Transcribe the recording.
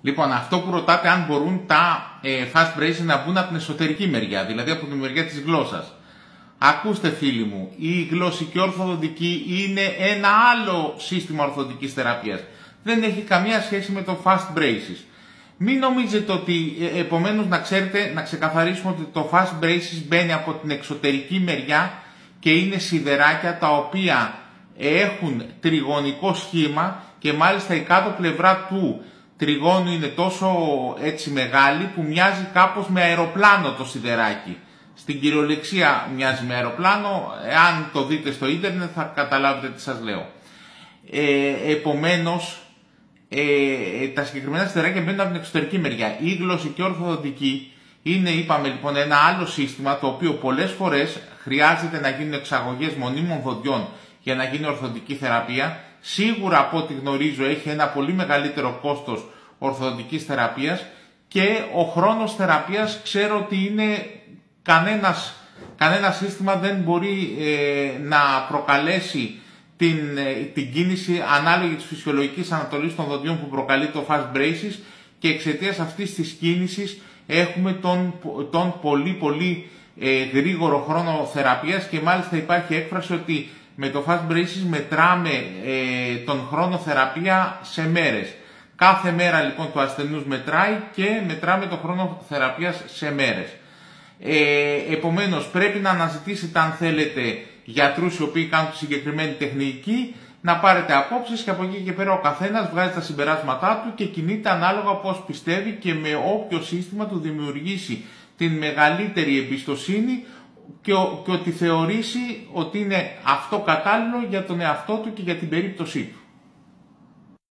Λοιπόν, αυτό που ρωτάτε αν μπορούν τα fast braces να μπουν από την εσωτερική μεριά, δηλαδή από τη μεριά της γλώσσας. Ακούστε φίλοι μου, η γλωσσική ορθοδοντική είναι ένα άλλο σύστημα ορθοδοντικής θεραπείας. Δεν έχει καμία σχέση με το fast braces. Μην νομίζετε ότι, επομένως να ξέρετε, να ξεκαθαρίσουμε ότι το fast braces μπαίνει από την εξωτερική μεριά και είναι σιδεράκια τα οποία έχουν τριγωνικό σχήμα και μάλιστα η κάτω πλευρά του τριγώνου είναι τόσο έτσι μεγάλη που μοιάζει κάπως με αεροπλάνο το σιδεράκι. Στην κυριολεξία μοιάζει με αεροπλάνο, αν το δείτε στο ίντερνετ θα καταλάβετε τι σας λέω. Επομένως, τα συγκεκριμένα σιδεράκια μπαίνουν από την εξωτερική μεριά. Η γλωσσική ορθοδοντική είναι, είπαμε λοιπόν, ένα άλλο σύστημα το οποίο πολλές φορές χρειάζεται να γίνουν εξαγωγές μονίμων δοντιών για να γίνει ορθοδοντική θεραπεία. Σίγουρα από ό,τι γνωρίζω έχει ένα πολύ μεγαλύτερο κόστος ορθοδοντικής θεραπείας και ο χρόνος θεραπείας ξέρω ότι είναι κανένα σύστημα δεν μπορεί να προκαλέσει την κίνηση ανάλογη της φυσιολογικής ανατολής των δοντιών που προκαλεί το fast braces και εξαιτίας αυτής της κίνησης έχουμε τον πολύ πολύ γρήγορο χρόνο θεραπείας και μάλιστα υπάρχει έκφραση ότι με το fast braces μετράμε τον χρόνο θεραπεία σε μέρες. Κάθε μέρα λοιπόν του ασθενούς μετράει και μετράμε τον χρόνο θεραπείας σε μέρες. Επομένως πρέπει να αναζητήσετε αν θέλετε γιατρούς οι οποίοι κάνουν τη συγκεκριμένη τεχνική, να πάρετε απόψεις και από εκεί και πέρα ο καθένας βγάζει τα συμπεράσματά του και κινείται ανάλογα πώς πιστεύει και με όποιο σύστημα του δημιουργήσει την μεγαλύτερη εμπιστοσύνη και ότι θεωρήσει ότι είναι αυτό κατάλληλο για τον εαυτό του και για την περίπτωσή του.